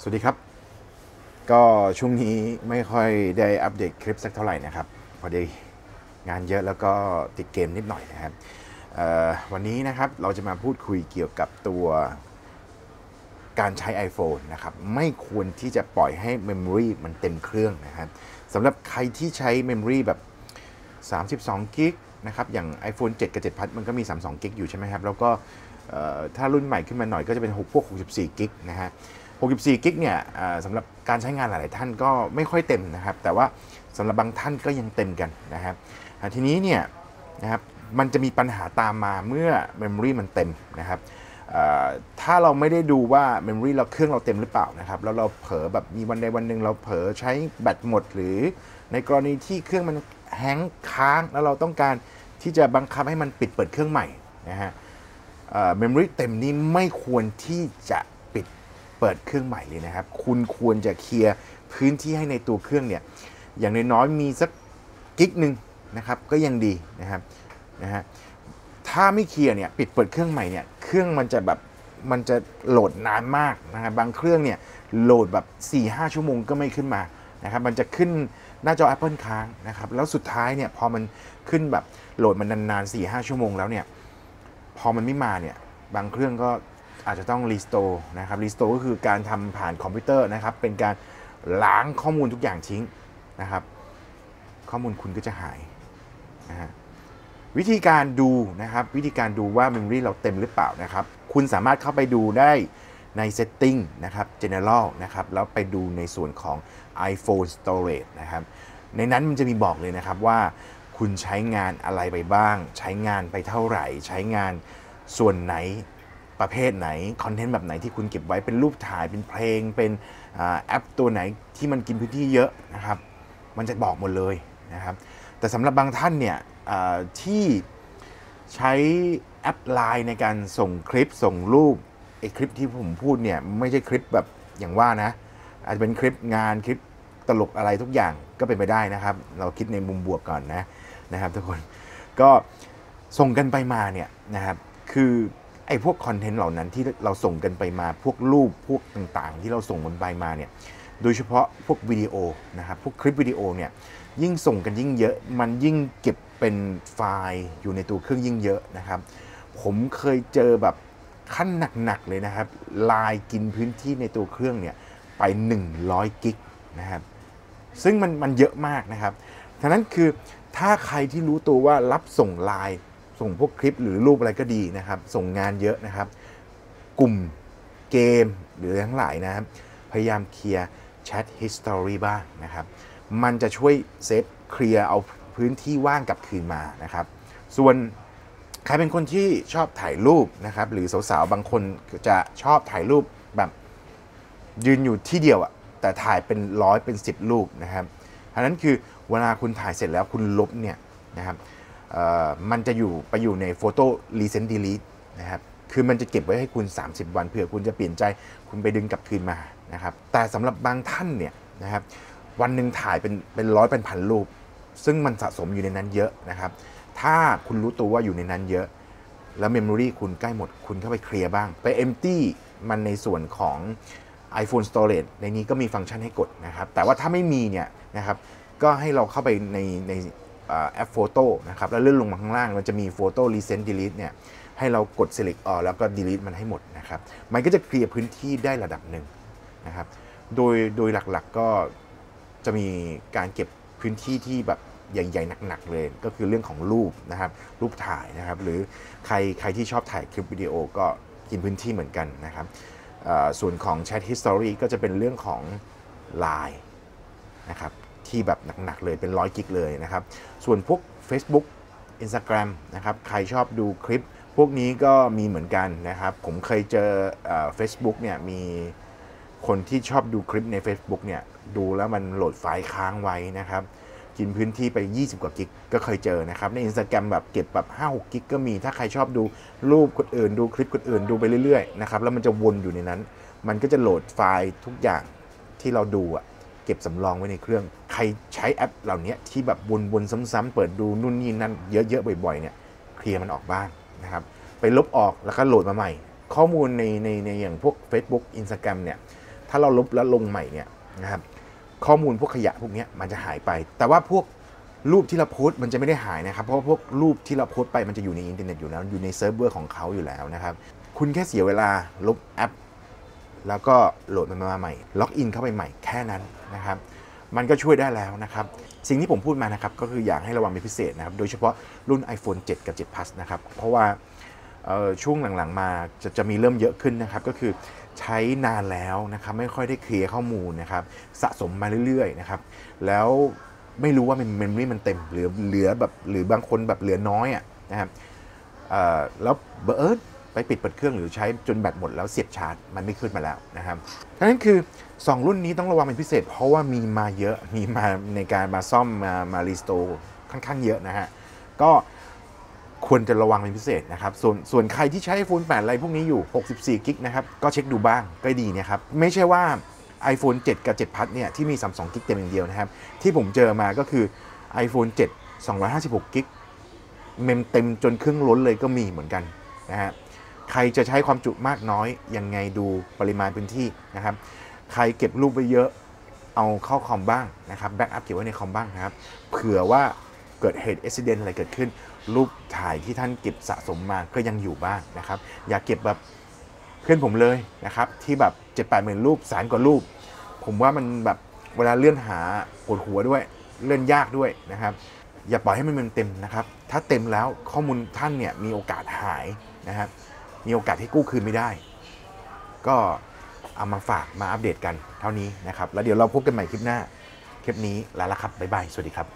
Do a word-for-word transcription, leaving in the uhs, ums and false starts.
สวัสดีครับก็ช่วงนี้ไม่ค่อยได้อัปเดตคลิปสักเท่าไหร่นะครับพอดีงานเยอะแล้วก็ติดเกมนิดหน่อยนะครับวันนี้นะครับเราจะมาพูดคุยเกี่ยวกับตัวการใช้ iPhone นะครับไม่ควรที่จะปล่อยให้ Memory มันเต็มเครื่องนะครับสำหรับใครที่ใช้ Memory แบบสามสิบสองกิกะไบต์ นะครับอย่าง ไอโฟนเซเว่น กับ เซเว่น Plus มันก็มี สามสิบสองกิกะไบต์ อยู่ใช่ไหมครับแล้วก็ถ้ารุ่นใหม่ขึ้นมาหน่อยก็จะเป็นพวกหกสิบสี่กิกะไบต์ นะฮะหกสิบสี่กิกะไบต์ เนี่ยสำหรับการใช้งานหลายๆท่านก็ไม่ค่อยเต็มนะครับแต่ว่าสำหรับบางท่านก็ยังเต็มกันนะครับทีนี้เนี่ยนะครับมันจะมีปัญหาตามมาเมื่อ Memory มันเต็มนะครับถ้าเราไม่ได้ดูว่า Memory เราเครื่องเราเต็มหรือเปล่านะครับแล้วเราเผลอแบบมีวันใดวันหนึ่งเราเผลอใช้แบตหมดหรือในกรณีที่เครื่องมันแฮงก์ค้างแล้วเราต้องการที่จะบังคับให้มันปิดเปิดเครื่องใหม่นะฮะเมมโมรีเต็มนี้ไม่ควรที่จะปิดเปิดเครื่องใหม่เลยนะครับคุณควรจะเคลียร์พื้นที่ให้ในตัวเครื่องเนี่ยอย่างน้อยๆมีสักกิกหนึ่งนะครับก็ยังดีนะครับนะฮะถ้าไม่เคลียร์เนี่ยปิดเปิดเครื่องใหม่เนี่ยเครื่องมันจะแบบมันจะโหลดนานมากนะฮะบางเครื่องเนี่ยโหลดแบบ สี่ถึงห้า ชั่วโมงก็ไม่ขึ้นมานะครับมันจะขึ้นหน้าจอ Apple ค้างนะครับแล้วสุดท้ายเนี่ยพอมันขึ้นแบบโหลดมันนานๆ สี่ถึงห้า ชั่วโมงแล้วเนี่ยพอมันไม่มาเนี่ยบางเครื่องก็อาจจะต้องรีสโตร์นะครับรีสโตร์ก็คือการทำผ่านคอมพิวเตอร์นะครับเป็นการล้างข้อมูลทุกอย่างทิ้งนะครับข้อมูลคุณก็จะหายนะฮะวิธีการดูนะครับวิธีการดูว่า Memory เราเต็มหรือเปล่านะครับคุณสามารถเข้าไปดูได้ใน Setting นะครับ General นะครับแล้วไปดูในส่วนของ iPhone Storage นะครับในนั้นมันจะมีบอกเลยนะครับว่าคุณใช้งานอะไรไปบ้างใช้งานไปเท่าไหร่ใช้งานส่วนไหนประเภทไหนคอนเทนต์แบบไหนที่คุณเก็บไว้เป็นรูปถ่ายเป็นเพลงเป็นแอปตัวไหนที่มันกินพื้นที่เยอะนะครับมันจะบอกหมดเลยนะครับแต่สำหรับบางท่านเนี่ยที่ใช้แอป ไลน์ ในการส่งคลิปส่งรูปไอ้คลิปที่ผมพูดเนี่ยไม่ใช่คลิปแบบอย่างว่านะอาจจะเป็นคลิปงานคลิปตลกอะไรทุกอย่างก็เป็นไปได้นะครับเราคิดในมุมบวกก่อนนะนะครับทุกคนก็ส่งกันไปมาเนี่ยนะครับคือไอ้พวกคอนเทนต์เหล่านั้นที่เราส่งกันไปมาพวกรูปพวกต่างๆที่เราส่งกันไปมาเนี่ยโดยเฉพาะพวกวิดีโอนะครับพวกคลิปวิดีโอเนี่ยยิ่งส่งกันยิ่งเยอะมันยิ่งเก็บเป็นไฟล์อยู่ในตัวเครื่องยิ่งเยอะนะครับผมเคยเจอแบบขั้นหนักๆเลยนะครับไลน์กินพื้นที่ในตัวเครื่องเนี่ยไปหนึ่งร้อยกิกะไบต์นะครับซึ่งมันมันเยอะมากนะครับฉะนั้นคือถ้าใครที่รู้ตัวว่ารับส่งไลน์ส่งพวกคลิปหรือรูปอะไรก็ดีนะครับส่งงานเยอะนะครับกลุ่มเกมหรือทั้งหลายนะครับพยายามเคลียร์แชทฮิสตอรี่บ้างนะครับมันจะช่วยเซฟเคลียร์เอาพื้นที่ว่างกลับคืนมานะครับส่วนใครเป็นคนที่ชอบถ่ายรูปนะครับหรือสาวๆบางคนจะชอบถ่ายรูปแบบยืนอยู่ที่เดียวอะแต่ถ่ายเป็นร้อยเป็นสิบรูปนะครับอันนั้นคือเวลาคุณถ่ายเสร็จแล้วคุณลบเนี่ยนะครับมันจะอยู่ไปอยู่ในโฟโต้รีเซนต์ดีลีทนะครับคือมันจะเก็บไว้ให้คุณสามสิบวันเผื่อคุณจะเปลี่ยนใจคุณไปดึงกลับคืนมานะครับแต่สำหรับบางท่านเนี่ยนะครับวันหนึ่งถ่ายเป็นเป็นร้อยเป็นพันรูปซึ่งมันสะสมอยู่ในนั้นเยอะนะครับถ้าคุณรู้ตัวว่าอยู่ในนั้นเยอะแล้วเมมโมรีคุณใกล้หมดคุณเข้าไปเคลียร์บ้างไปเอมตี้มันในส่วนของ iPhone Storage ในนี้ก็มีฟังก์ชันให้กดนะครับแต่ว่าถ้าไม่มีเนี่ยนะครับก็ให้เราเข้าไปในในแอปโฟโต้นะครับแล้วเลื่อนลงมาข้างล่างมันจะมีโฟโต้รีเซนต์ดีลีทเนี่ยให้เรากด select all แล้วก็ delete มันให้หมดนะครับมันก็จะเคลียร์พื้นที่ได้ระดับหนึ่งนะครับโดยโดยหลักๆก็จะมีการเก็บพื้นที่ที่แบบใหญ่ๆหนักๆเลยก็คือเรื่องของรูปนะครับรูปถ่ายนะครับหรือใครใครที่ชอบถ่ายคลิปวิดีโอก็กินพื้นที่เหมือนกันนะครับส่วนของแชทฮิสตอรี่ก็จะเป็นเรื่องของ ไลน์ นะครับที่แบบหนักๆเลยเป็นร้อยกิกเลยนะครับส่วนพวก Facebook Instagram นะครับใครชอบดูคลิปพวกนี้ก็มีเหมือนกันนะครับผมเคยเจอ Facebook เนี่ยมีคนที่ชอบดูคลิปใน Facebook เนี่ยดูแล้วมันโหลดไฟล์ค้างไว้นะครับกินพื้นที่ไปยี่สิบกว่ากิกะไบต์ก็เคยเจอนะครับใน Instagram แบบเก็บแบบห้าหกกิกะไบต์ก็มีถ้าใครชอบดูรูปคนอื่นดูคลิปคนอื่นดูไปเรื่อยๆนะครับแล้วมันจะวนอยู่ในนั้นมันก็จะโหลดไฟล์ทุกอย่างที่เราดูอะเก็บสำรองไว้ในเครื่องใครใช้แอปเหล่านี้ที่แบบวนๆซ้ำๆเปิดดูนู่นนี่นั่นเยอะๆบ่อยๆเนี่ยเคลียร์มันออกบ้างนะครับไปลบออกแล้วก็โหลดมาใหม่ข้อมูลในในในอย่างพวก Facebook Instagram เนี่ยถ้า าเราลบแล้วลงใหม่เนี่ยนะครับข้อมูลพวกขยะพวกนี้มันจะหายไปแต่ว่าพวกรูปที่เราโพสต์มันจะไม่ได้หายนะครับเพราะพวกรูปที่เราโพสต์ไปมันจะอยู่ในอินเทอร์เน็ตอยู่แล้วอยู่ในเซิร์ฟเวอร์ของเขาอยู่แล้วนะครับคุณแค่เสียเวลาลบแอปแล้วก็โหลดมันมาใหม่ล็อกอินเข้าไปใหม่แค่นั้นนะครับมันก็ช่วยได้แล้วนะครับสิ่งที่ผมพูดมานะครับก็คืออยากให้ระวังเป็นพิเศษนะครับโดยเฉพาะรุ่น ไอโฟนเซเว่น กับ เซเว่นพลัส นะครับเพราะว่าช่วงหลังๆมาจะจะมีเริ่มเยอะขึ้นนะครับก็คือใช้นานแล้วนะครับไม่ค่อยได้เคลียร์ข้อมูลนะครับสะสมมาเรื่อยๆนะครับแล้วไม่รู้ว่ามันเมมโมรี่มันเต็มเหลือเหลือแบบหรือบางคนแบบเหลือน้อยอ่ะนะครับแล้วเบอร์ไปปิดเปิดเครื่องหรือใช้จนแบตหมดแล้วเสียบชาร์จมันไม่ขึ้นมาแล้วนะครับดังนั้นคือสองรุ่นนี้ต้องระวังเป็นพิเศษเพราะว่ามีมาเยอะมีมาในการมาซ่อมมามารีสโตร์ค่อนข้างเยอะนะฮะก็ควรจะระวังเป็นพิเศษนะครับส่วนส่วนใครที่ใช้ ไอโฟนเซเว่นอะไรพวกนี้อยู่หกสิบสี่กิกนะครับก็เช็คดูบ้างก็ดีนะครับไม่ใช่ว่า ไอโฟนเซเว่น กับ เซเว่นพลัส เนี่ยที่มีสามสิบสองกิกเต็มอย่างเดียวนะครับที่ผมเจอมาก็คือ ไอโฟนเซเว่น สองร้อยห้าสิบหกกิกเมมเต็มจนเครื่องล้นเลยก็มีเหมือนกันนะฮะใครจะใช้ความจุมากน้อยยังไงดูปริมาณพื้นที่นะครับใครเก็บรูปไว้เยอะเอาเข้าคอมบ้างนะครับแบ็กอัพเก็บไว้ในคอมบ้างนะครับเผื่อว่าเกิดเหตุอุบัติเหตุอะไรเกิดขึ้นรูปถ่ายที่ท่านเก็บสะสมมาก็ยังอยู่บ้างนะครับอย่าเก็บแบบเพื่อนผมเลยนะครับที่แบบเจ็ดแปดหมื่นรูปแสนกว่ารูปผมว่ามันแบบเวลาเลื่อนหาปวดหัวด้วยเลื่อนยากด้วยนะครับอย่าปล่อยให้มันเต็มนะครับถ้าเต็มแล้วข้อมูลท่านเนี่ยมีโอกาสหายนะครับมีโอกาสที่กู้คืนไม่ได้ก็เอามาฝากมาอัปเดตกันเท่านี้นะครับแล้วเดี๋ยวเราพบกันใหม่คลิปหน้าคลิปนี้ลาละครับบ๊ายบายสวัสดีครับ